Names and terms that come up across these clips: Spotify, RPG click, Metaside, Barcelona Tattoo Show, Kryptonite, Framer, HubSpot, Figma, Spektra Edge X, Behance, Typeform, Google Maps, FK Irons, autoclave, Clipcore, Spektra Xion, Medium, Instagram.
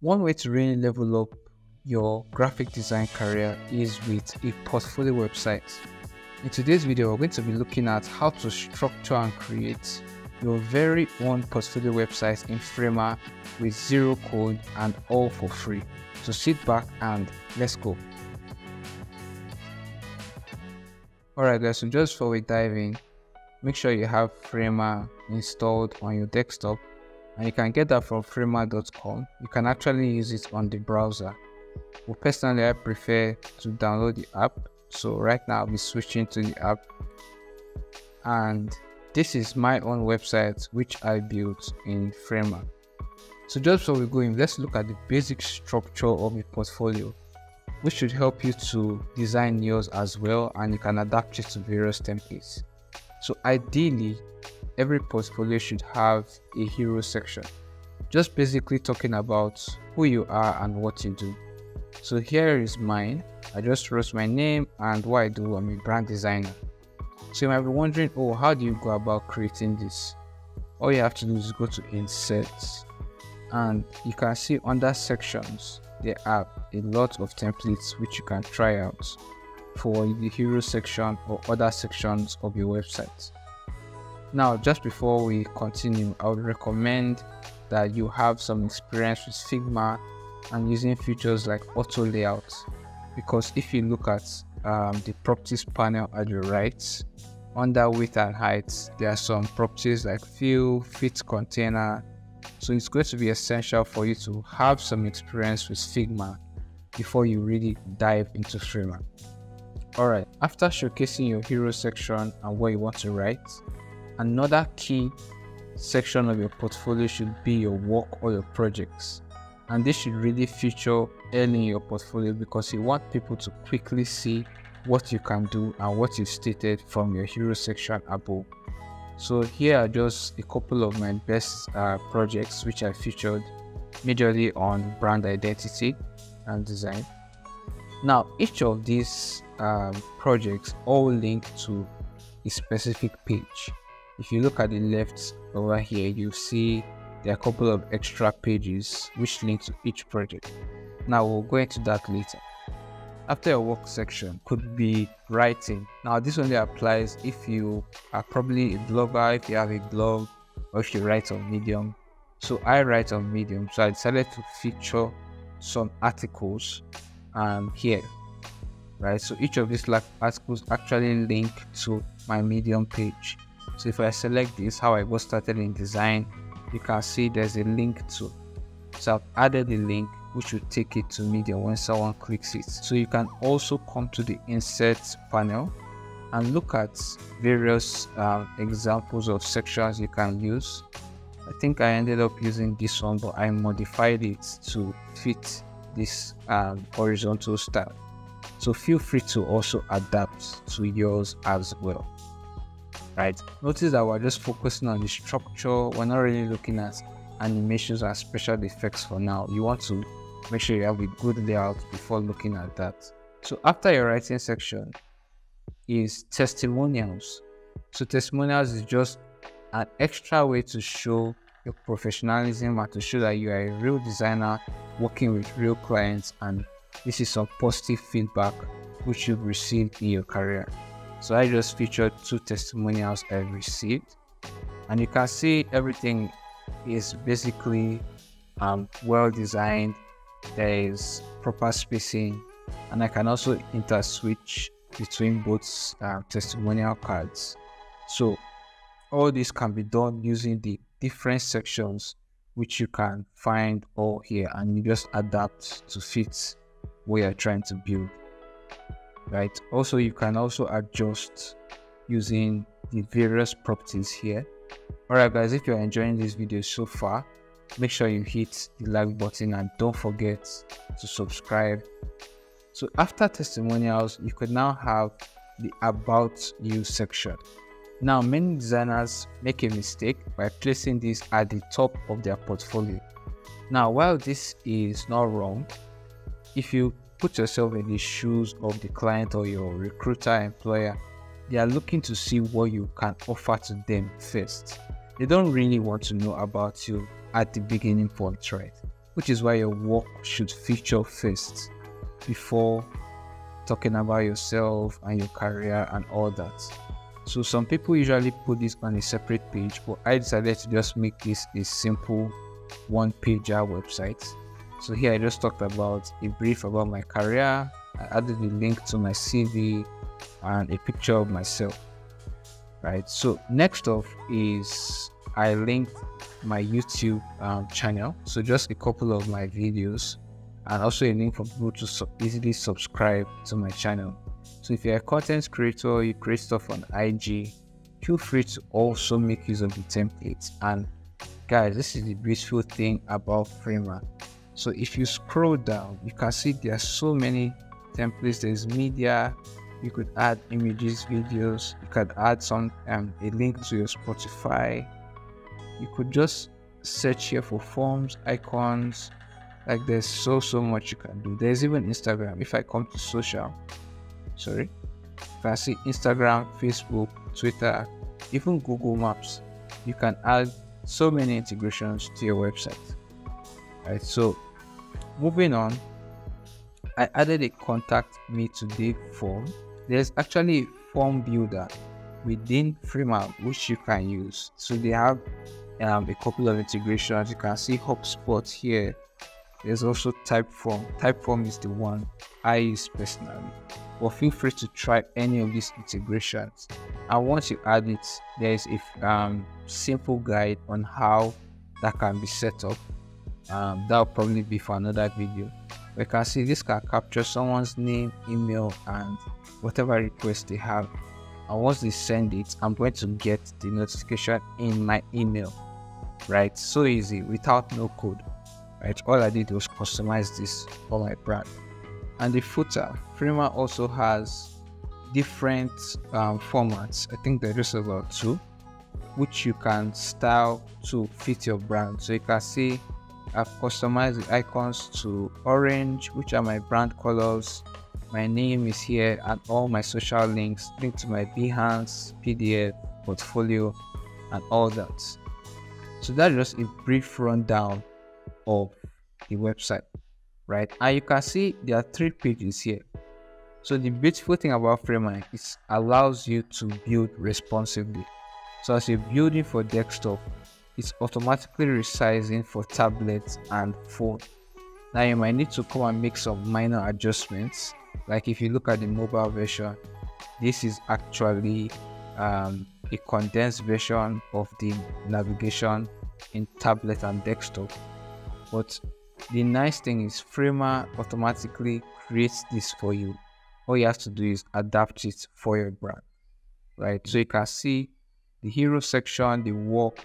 One way to really level up your graphic design career is with a portfolio website. In today's video, we're going to be looking at how to structure and create your very own portfolio website in Framer with zero code and all for free. So sit back and let's go. Alright guys, so just before we dive in, make sure you have Framer installed on your desktop, and you can get that from framer.com. You can actually use it on the browser. Well, personally, I prefer to download the app. So right now I'll be switching to the app, and this is my own website which I built in Framer. So just before we go in, let's look at the basic structure of a portfolio, which should help you to design yours as well, and you can adapt it to various templates. So ideally, every portfolio should have a hero section, just basically talking about who you are and what you do. So here is mine. I just wrote my name and what I do. I'm a brand designer. So you might be wondering, oh, how do you go about creating this? All you have to do is go to Insert, and you can see under sections, there are a lot of templates which you can try out for the hero section or other sections of your website. Now, just before we continue, I would recommend that you have some experience with Figma and using features like auto layouts, because if you look at the properties panel at your right, under width and height, there are some properties like fill, fit, container. So it's going to be essential for you to have some experience with Figma before you really dive into Framer. Alright, after showcasing your hero section and what you want to write, another key section of your portfolio should be your work or your projects. And this should really feature early in your portfolio, because you want people to quickly see what you can do and what you've stated from your hero section above. So here are just a couple of my best projects which I featured majorly on brand identity and design. Now, each of these projects all link to a specific page. If you look at the left over here, you see there are a couple of extra pages which link to each project. Now we'll go into that later. After your work section could be writing. Now this only applies if you are probably a blogger, if you have a blog, or if you write on Medium. So I write on Medium, so I decided to feature some articles here, right? So each of these articles actually link to my Medium page. So if I select this, how I got started in design, you can see there's a link to. So I've added a link which will take it to Medium when someone clicks it. So you can also come to the Insert panel and look at various examples of sections you can use. I think I ended up using this one, but I modified it to fit this horizontal style. So feel free to also adapt to yours as well. Right. Notice that we're just focusing on the structure. We're not really looking at animations and special effects for now. You want to make sure you have a good layout before looking at that. So after your writing section is testimonials. So testimonials is just an extra way to show your professionalism and to show that you are a real designer working with real clients, and this is some positive feedback which you've received in your career. So I just featured 2 testimonials I received, and you can see everything is basically well designed. There is proper spacing, and I can also interswitch between both testimonial cards. So all this can be done using the different sections which you can find all here, and you just adapt to fit what you're trying to build. Right. Also, you can also adjust using the various properties here. Alright guys, if you're enjoying this video so far, make sure you hit the like button and don't forget to subscribe. So after testimonials, you could now have the About You section. Now, many designers make a mistake by placing this at the top of their portfolio. Now, while this is not wrong, if you put yourself in the shoes of the client or your recruiter, employer, they are looking to see what you can offer to them first. They don't really want to know about you at the beginning point, right? which is why your work should feature first before talking about yourself and your career and all that. So some people usually put this on a separate page, but I decided to just make this a simple one-pager website. So here I just talked about a brief about my career. I added a link to my CV and a picture of myself, right? So next off is I linked my YouTube channel. So just a couple of my videos and also a link for people to easily subscribe to my channel. So if you're a content creator, you create stuff on IG, feel free to also make use of the templates. And guys, this is the beautiful thing about Framer. So if you scroll down, you can see there are so many templates. There's media, you could add images, videos, you could add some a link to your Spotify. You could just search here for forms, icons. Like there's so much you can do. There's even Instagram. If I come to social, sorry, if I see Instagram, Facebook, Twitter, even Google Maps, you can add so many integrations to your website. All right, so moving on, I added a contact me today form. There's actually a form builder within Framer which you can use. So they have a couple of integrations. You can see HubSpot here. There's also Typeform. Typeform is the one I use personally, but feel free to try any of these integrations. And once you add it, there is a simple guide on how that can be set up. That'll probably be for another video. We can see this can capture someone's name, email, and whatever request they have. And once they send it, I'm going to get the notification in my email, right? So easy, without no code, right? All I did was customize this for my brand. And the footer, Framer also has different formats. I think there is about 2, which you can style to fit your brand. So you can see I've customized the icons to orange, which are my brand colors. My name is here and all my social links, link to my Behance, PDF, portfolio, and all that. So that's just a brief rundown of the website, right? And you can see there are 3 pages here. So the beautiful thing about Framer is it allows you to build responsively. So as you're building for desktop, it's automatically resizing for tablets and phone. Now you might need to come and make some minor adjustments. Like if you look at the mobile version, this is actually a condensed version of the navigation in tablet and desktop. But the nice thing is Framer automatically creates this for you. All you have to do is adapt it for your brand, right? So you can see the hero section, the work,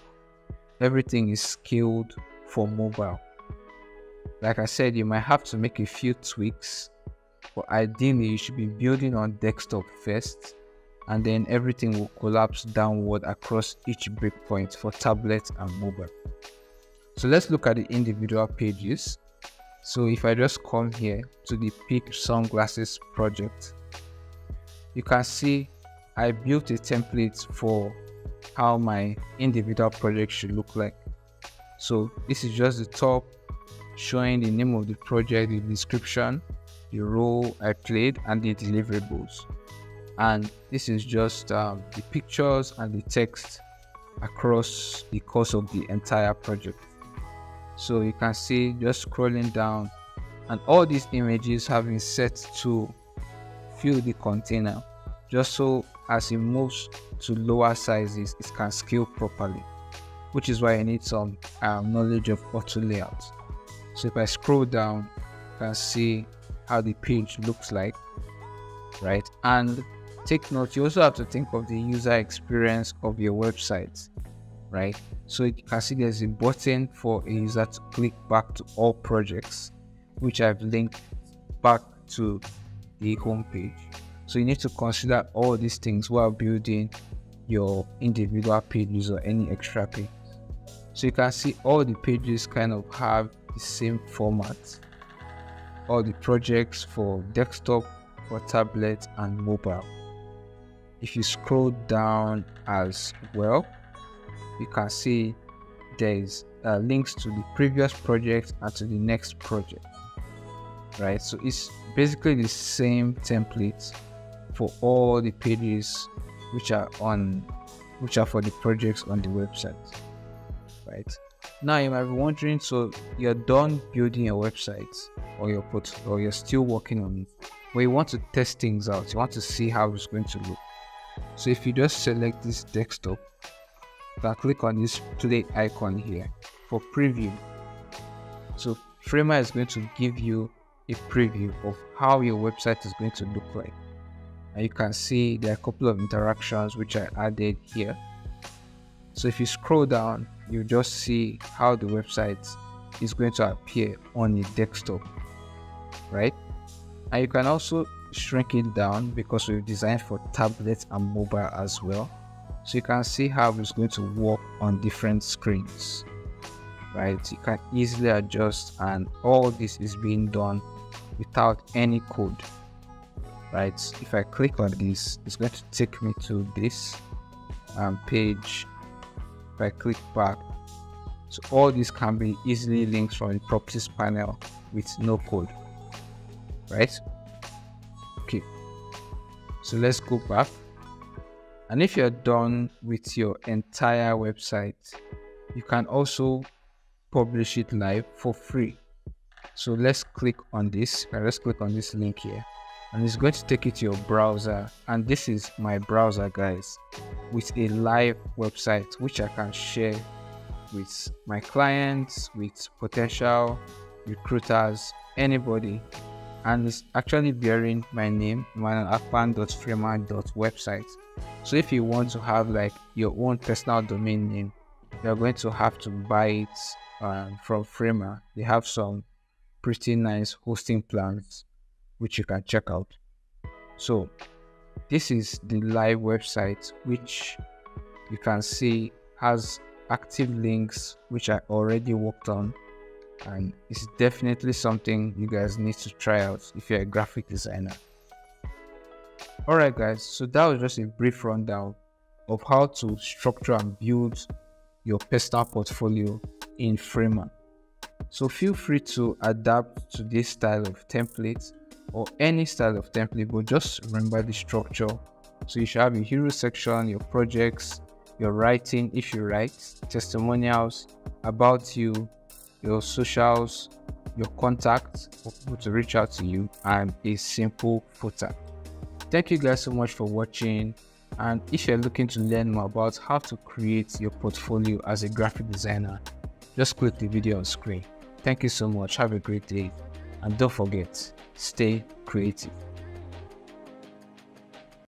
everything is scaled for mobile. Like I said, you might have to make a few tweaks, but ideally you should be building on desktop first, and then everything will collapse downward across each breakpoint for tablet and mobile. So let's look at the individual pages. So if I just come here to the Peak Sunglasses project, you can see I built a template for how my individual project should look like. So this is just the top, showing the name of the project, the description, the role I played, and the deliverables. And this is just the pictures and the text across the course of the entire project. So you can see, just scrolling down, and all these images have been set to fill the container, just so as it moves to lower sizes, it can scale properly, which is why I need some knowledge of auto layouts. So if I scroll down, you can see how the page looks like, right? And take note, you also have to think of the user experience of your website, right? So you can see there's a button for a user to click back to all projects, which I've linked back to the home page. So you need to consider all these things while building your individual pages or any extra page. So you can see all the pages kind of have the same format. All the projects for desktop, for tablet, and mobile. If you scroll down as well, you can see there's links to the previous project and to the next project, right? So it's basically the same template for all the pages which are for the projects on the website, right? Now you might be wondering, so you're done building your website or your portfolio, or you're still working on it, but you want to test things out, you want to see how it's going to look. So if you just select this desktop, then click on this play icon here for preview. So Framer is going to give you a preview of how your website is going to look like. And you can see there are a couple of interactions which I added here. So if you scroll down, you just see how the website is going to appear on your desktop, right? And you can also shrink it down because we've designed for tablets and mobile as well. So you can see how it's going to work on different screens, right? You can easily adjust, and all this is being done without any code, right? If I click on this, it's going to take me to this page. If I click back, so all this can be easily linked from the properties panel with no code, right? Okay, so let's go back. And if you're done with your entire website, you can also publish it live for free. So let's click on this. Let's click on this link here, and it's going to take you to your browser. And this is my browser, guys, with a live website which I can share with my clients, with potential recruiters, anybody. And it's actually bearing my name, manuelakpan.framer.website. So if you want to have like your own personal domain name, you're going to have to buy it from Framer. They have some pretty nice hosting plans which you can check out. So this is the live website, which you can see has active links which I already worked on. And it's definitely something you guys need to try out if you're a graphic designer. All right, guys, so that was just a brief rundown of how to structure and build your personal portfolio in Framer. So feel free to adapt to this style of template or any style of template, but just remember the structure. So you should have your hero section, your projects, your writing if you write, testimonials, about you, your socials, your contacts for people to reach out to you, and a simple footer. Thank you guys so much for watching, and if you're looking to learn more about how to create your portfolio as a graphic designer, just click the video on screen. Thank you so much, have a great day, and don't forget, stay creative.